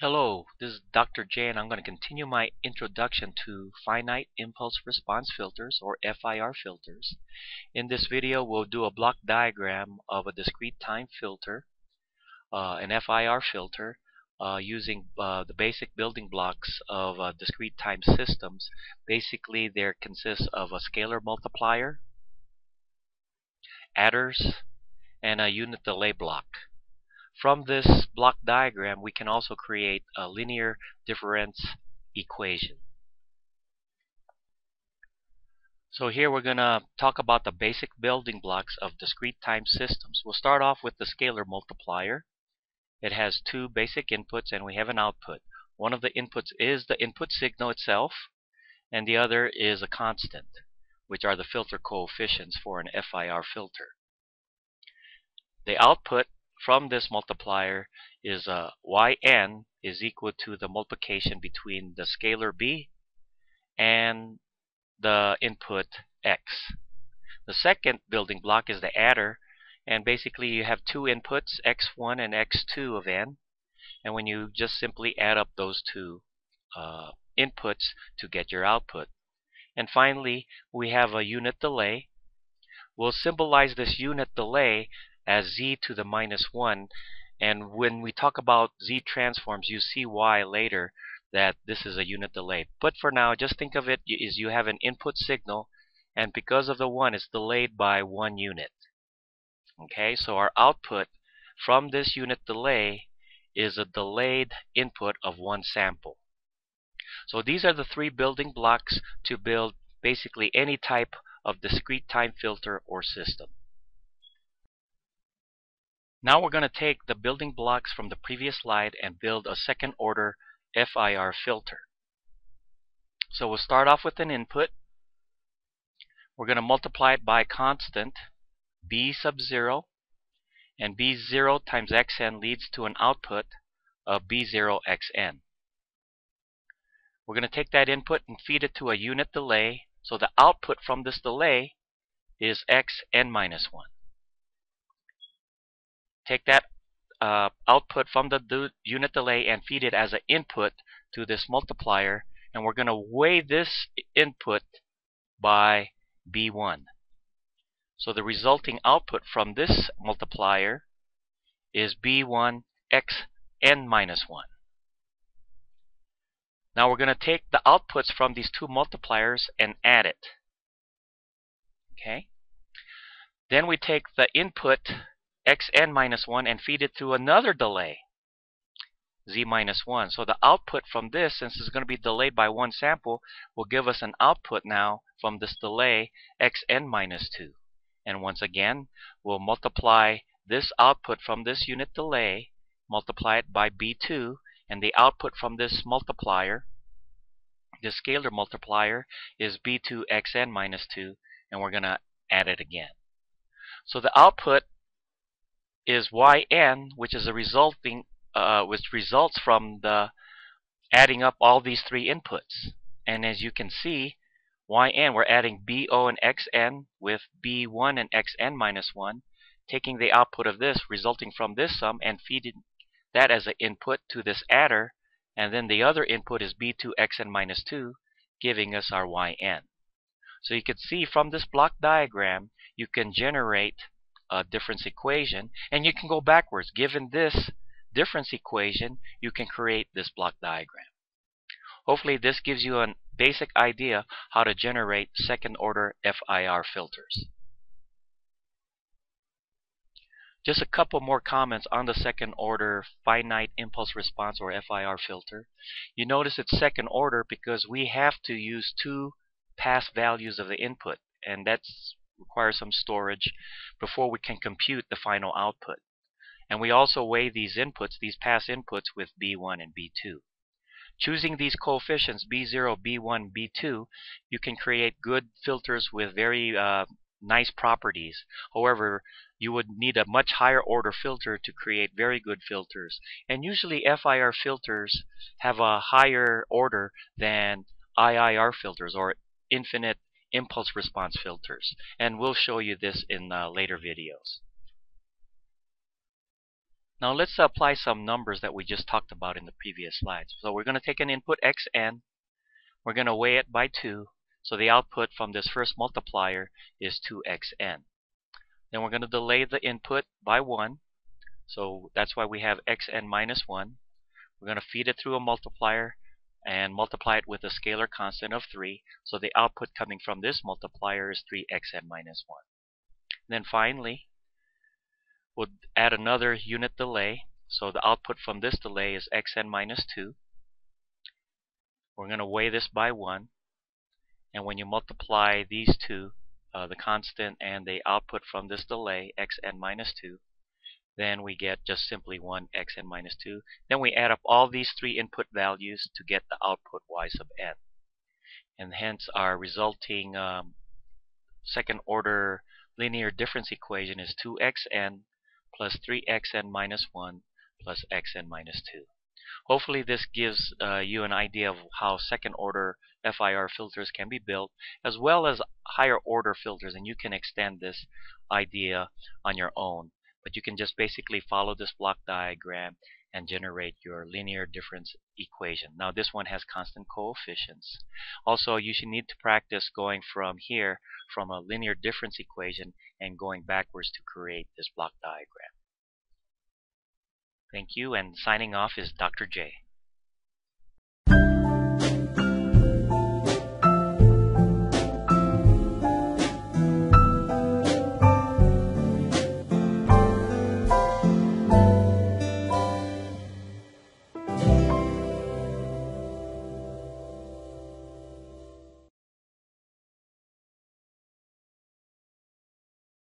Hello, this is Dr. J, and I'm going to continue my introduction to finite impulse response filters, or FIR filters. In this video, we'll do a block diagram of a discrete time filter, an FIR filter, using the basic building blocks of discrete time systems. Basically, there consists of a scalar multiplier, adders, and a unit delay block. From this block diagram, we can also create a linear difference equation. So here we're going to talk about the basic building blocks of discrete time systems. We'll start off with the scalar multiplier. It has two basic inputs and we have an output. One of the inputs is the input signal itself, and the other is a constant, which are the filter coefficients for an FIR filter. The output from this multiplier is yn is equal to the multiplication between the scalar b and the input x. The second building block is the adder, and basically you have two inputs, x1 and x2 of n, and when you just simply add up those two inputs to get your output. And finally, we have a unit delay. We'll symbolize this unit delay as z to the -1, and when we talk about z transforms, you see why later that this is a unit delay. But for now, just think of it as you have an input signal, and because of the 1, it's delayed by 1 unit. Okay, so our output from this unit delay is a delayed input of 1 sample. So these are the three building blocks to build basically any type of discrete time filter or system. Now we're going to take the building blocks from the previous slide and build a second order FIR filter. So we'll start off with an input. We're going to multiply it by a constant b sub 0, and b0 times xn leads to an output of b0xn. We're going to take that input and feed it to a unit delay, so the output from this delay is xn-1. Take that output from the unit delay and feed it as an input to this multiplier, and we're going to weigh this input by B1. So the resulting output from this multiplier is B1xn-1. Now we're going to take the outputs from these two multipliers and add it. Okay. Then we take the input xn-1 and feed it through another delay, z-1. So the output from this, since it's going to be delayed by 1 sample, will give us an output now from this delay xn-2. And once again, we'll multiply this output from this unit delay, multiply it by b2, and the output from this multiplier, the scalar multiplier, is b2xn-2, and we're going to add it again. So the output is yn, which is a resulting which results from the adding up all these three inputs. And as you can see, yn, we're adding bo and xn with b1 and xn-1, taking the output of this resulting from this sum and feeding that as an input to this adder, and then the other input is b2xn-2, giving us our yn. So you can see from this block diagram you can generate a difference equation, and you can go backwards. Given this difference equation, you can create this block diagram. Hopefully this gives you a basic idea how to generate second order FIR filters. Just a couple more comments on the second order finite impulse response or FIR filter. You notice it's second order because we have to use two past values of the input, and that's requires some storage before we can compute the final output. And we also weigh these inputs, these past inputs, with B1 and B2. Choosing these coefficients, B0, B1, B2, you can create good filters with very nice properties. However, you would need a much higher order filter to create very good filters. And usually FIR filters have a higher order than IIR filters, or infinite impulse response filters, and we'll show you this in later videos. Now let's apply some numbers that we just talked about in the previous slides. So we're going to take an input xn, we're going to weigh it by 2, so the output from this first multiplier is 2xn. Then we're going to delay the input by 1, so that's why we have xn minus 1. We're going to feed it through a multiplier and multiply it with a scalar constant of 3, so the output coming from this multiplier is 3xn minus 1. And then finally, we'll add another unit delay, so the output from this delay is xn minus 2. We're going to weigh this by 1, and when you multiply these two, the constant and the output from this delay, xn minus 2, then we get just simply 1 xn minus 2. Then we add up all these three input values to get the output y sub n. And hence our resulting second order linear difference equation is 2xn plus 3xn minus 1 plus xn minus 2. Hopefully this gives you an idea of how second order FIR filters can be built, as well as higher order filters, and you can extend this idea on your own. But you can just basically follow this block diagram and generate your linear difference equation. Now this one has constant coefficients. Also, you should need to practice going from here, from a linear difference equation, and going backwards to create this block diagram. Thank you, and signing off is Dr. J.